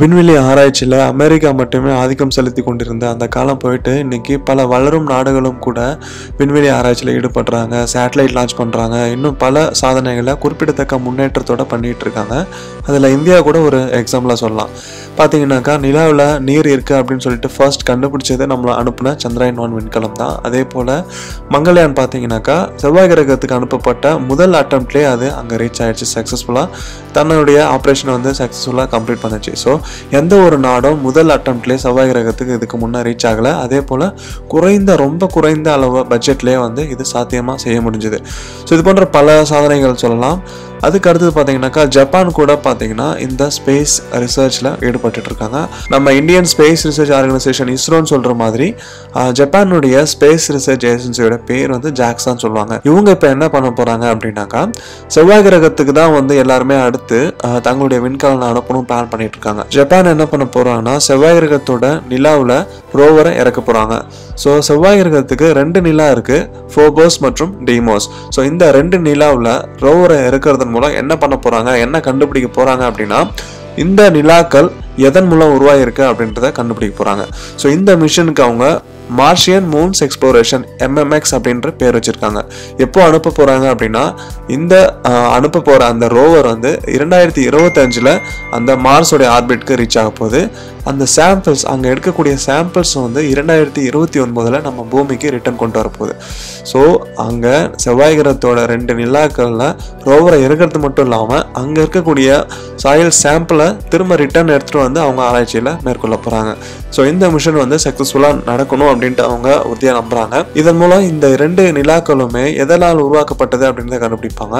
விண்வெளி ஆராய்ச்சியில் அமெரிக்கா மட்டுமே ஆதிக்கம் செலுத்தி கொண்டிருந்த அந்த காலம் போயிட்டு இன்றைக்கி பல வளரும் நாடுகளும் கூட விண்வெளி ஆராய்ச்சியில் ஈடுபடுறாங்க, சேட்டலைட் லான்ச் பண்ணுறாங்க, இன்னும் பல சாதனைகளை குறிப்பிடத்தக்க முன்னேற்றத்தோடு பண்ணிகிட்ருக்காங்க. அதில் இந்தியா கூட ஒரு எக்ஸாம்பிளாக சொல்லலாம். பார்த்தீங்கன்னாக்கா நிலாவில் நீர் இருக்குது அப்படின்னு சொல்லிட்டு ஃபர்ஸ்ட் கண்டுபிடிச்சது நம்மளை அனுப்பின சந்திராயன்-1 விண்கலம் தான். அதே போல் மங்கள்யான் பார்த்தீங்கன்னாக்கா செவ்வாய் கிரகத்துக்கு அனுப்பப்பட்ட முதல் அட்டம்ப்ட்லேயே அது அங்கே ரீச் ஆகிடுச்சு, சக்ஸஸ்ஃபுல்லாக தன்னுடைய ஆப்ரேஷனை வந்து சக்ஸஸ்ஃபுல்லாக கம்ப்ளீட் பண்ணிச்சு. ஸோ எந்த ஒரு நாடும் முதல் அட்டம்ப்ட்லேயே செவ்வாய் கிரகத்துக்கு இதுக்கு முன்னே ரீச் ஆகலை. அதே போல் ரொம்ப குறைந்த அளவு பட்ஜெட்லேயே வந்து இது சாத்தியமாக செய்ய முடிஞ்சுது. ஸோ இது போன்ற பல சாதனைகள் சொல்லலாம். அதுக்கு அடுத்தது பார்த்தீங்கன்னாக்கா ஜப்பான் கூட பார்த்தீங்கன்னா இந்த ஸ்பேஸ் ரிசர்ச்சில் ஈடுபட்டு இருக்காங்க. நம்ம இந்தியன் ஸ்பேஸ் ரிசர்ச் ஆர்கனைசேஷன் இஸ்ரோன்னு சொல்கிற மாதிரி ஜப்பானுடைய ஸ்பேஸ் ரிசர்ச் ஏஜென்சியோட பேர் வந்து ஜாக்ஸான்னு சொல்லுவாங்க. இவங்க இப்போ என்ன பண்ண போகிறாங்க அப்படின்னாக்கா செவ்வாய் கிரகத்துக்கு தான் வந்து எல்லாருமே அடுத்து தங்களுடைய விண்கலனை அனுப்பணும் பிளான் பண்ணிட்டு இருக்காங்க. ஜப்பான் என்ன பண்ண போகிறாங்கன்னா செவ்வாய் கிரகத்தோட நிலாவில் ரோவரை இறக்க போகிறாங்க. ஸோ செவ்வாய் கிரகத்துக்கு 2 நிலா இருக்குது, ஃபோபோஸ் மற்றும் டீமோஸ். ஸோ இந்த 2 நிலாவில் ரோவரை இறக்கிறது மூலம் என்ன பண்ண போறாங்க, என்ன கண்டுபிடிக்க போறாங்க அப்படின்னா இந்த நிலாக்கள் எதன் மூலம் உருவாயிருக்கு அப்படின்றத கண்டுபிடிக்க போறாங்க. ஸோ இந்த மிஷனுக்கு அவங்க மார்ஷியன் மூன்ஸ் எக்ஸ்ப்ளோரேஷன் MMX அப்படின்ற பேர் வச்சுருக்காங்க. எப்போ அனுப்ப போகிறாங்க அப்படின்னா இந்த அனுப்ப போகிற அந்த ரோவர் வந்து 2025 அந்த மார்ஸோடைய ஆர்பிட்க்கு ரீச் ஆக போகுது. அந்த சாம்பிள்ஸ் அங்கே எடுக்கக்கூடிய சாம்பிள்ஸ் வந்து 2029 நம்ம பூமிக்கு ரிட்டர்ன் கொண்டு வரப்போகுது. ஸோ அங்கே செவ்வாய் கிரகத்தோட 2 நிலாக்களில் ரோவரை இருக்கிறது மட்டும் இல்லாமல் அங்கே இருக்கக்கூடிய சாயில் சாம்பிளை திரும்ப ரிட்டர்ன் எடுத்துகிட்டு வந்து அவங்க ஆராய்ச்சியில் மேற்கொள்ள போகிறாங்க. ஸோ இந்த மிஷன் வந்து சக்ஸஸ்ஃபுல்லாக நடக்கணும் அப்படின்ட்டு அவங்க உறுதியாக நம்புகிறாங்க. இதன் மூலம் இந்த 2 நிலாக்களுமே எதனால் உருவாக்கப்பட்டது அப்படின்னு கண்டுபிடிப்பாங்க.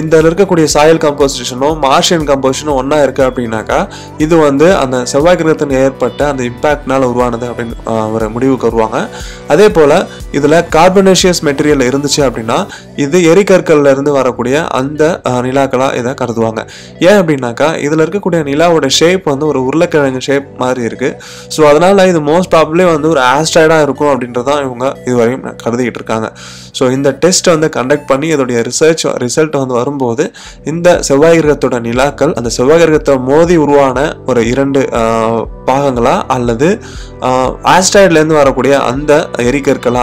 இந்த இருக்கக்கூடிய சாயில் கம்போசிஷனும் மார்ஷியன் கம்போசிஷனும் ஒன்றா இருக்குது அப்படின்னாக்கா இது வந்து அந்த செவ்வாய் கிரகத்தின் ஏற்பட்ட அந்த இம்பாக்ட்னால் உருவானது அப்படின்னு ஒரு முடிவுக்கு வருவாங்க. அதே போல் இதில் கார்பனேஷியஸ் மெட்டீரியல் இருந்துச்சு அப்படின்னா இது எரிகற்கள்ல இருந்து வரக்கூடிய அந்த நிலாக்களாக இதை கருதுவாங்க. ஏன் அப்படின்னாக்கா இதில் இருக்கக்கூடிய நிலாவோட ஷேப் வந்து ஒரு உருளைக்கிழங்கு ஷேப் மாதிரி இருக்குது. ஸோ அதனால் இது மோஸ்ட் ப்ராபப்ளி வந்து ஒரு ஆஸ்ட்ராய்டாக இருக்கும் அப்படின்றதான் இவங்க இதுவரையும் கருதிக்கிட்டு இருக்காங்க. ஸோ இந்த டெஸ்ட் வந்து கண்டக்ட் பண்ணி இதோடைய ரிசல்ட் வந்து வரும்போது இந்த செவ்வாய் கிரகத்தோட நிலாக்கள் அந்த செவ்வாய் கிரகத்தை மோதி உருவான ஒரு 2 பாகங்களா அல்லது ஆஸ்ட்ராய்ட்லேருந்து வரக்கூடிய அந்த எரிகற்களா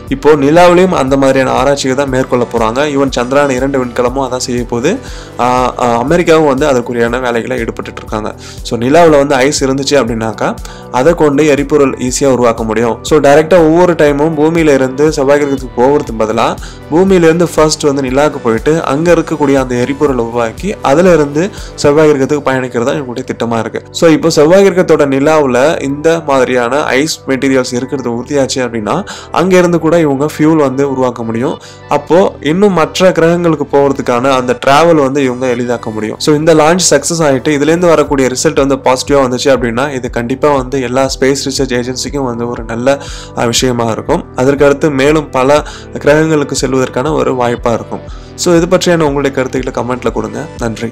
இப்போது நிலாவிலையும் அந்த மாதிரியான ஆராய்ச்சிகள் தான் மேற்கொள்ள போகிறாங்க. ஈவன் சந்திராயன்-2 விண்கலமும் அதான் செய்ய போது அமெரிக்காவும் வந்து அதற்குரியான வேலைகளை ஈடுபட்டு இருக்காங்க. ஸோ நிலாவில் வந்து ஐஸ் இருந்துச்சு அப்படின்னாக்கா அதை கொண்டு எரிபொருள் ஈஸியாக உருவாக்க முடியும். ஸோ டைரெக்டாக ஒவ்வொரு டைமும் பூமியில இருந்து செவ்வாய் கிரகத்துக்கு போகிறதுக்கு பதிலாக பூமியிலேருந்து ஃபர்ஸ்ட் வந்து நிலாவுக்கு போயிட்டு அங்கே இருக்கக்கூடிய அந்த எரிபொருளை உருவாக்கி அதில் இருந்து செவ்வாய் கிரகத்துக்கு பயணிக்கிறதா எங்களுடைய திட்டமாக இருக்குது. ஸோ இப்போ செவ்வாய் கிரகத்தோட நிலாவில் இந்த மாதிரியான ஐஸ் மெட்டீரியல்ஸ் இருக்கிறது உறுதியாச்சு அப்படின்னா அங்கேருந்து கூட இவங்க ஃபியூல் வந்து உருவாக்க முடியும். அப்போது இன்னும் மற்ற கிரகங்களுக்கு போகிறதுக்கான அந்த ட்ராவல் வந்து இவங்க எளிதாக்க முடியும். ஸோ இந்த லான்ச் சக்ஸஸ் ஆகிட்டு இதுலேருந்து வரக்கூடிய ரிசல்ட் வந்து பாசிட்டிவாக வந்துச்சு அப்படின்னா இது கண்டிப்பாக வந்து எல்லா ஸ்பேஸ் ரிசர்ச் ஏஜென்சிக்கும் வந்து ஒரு நல்ல விஷயமாக இருக்கும். அதற்கடுத்து மேலும் பல கிரகங்களுக்கு செல்வதற்கான ஒரு வாய்ப்பாக இருக்கும். ஸோ இது பற்றியான உங்களுடைய கருத்துக்களை கமெண்ட்டில் கொடுங்க. நன்றி.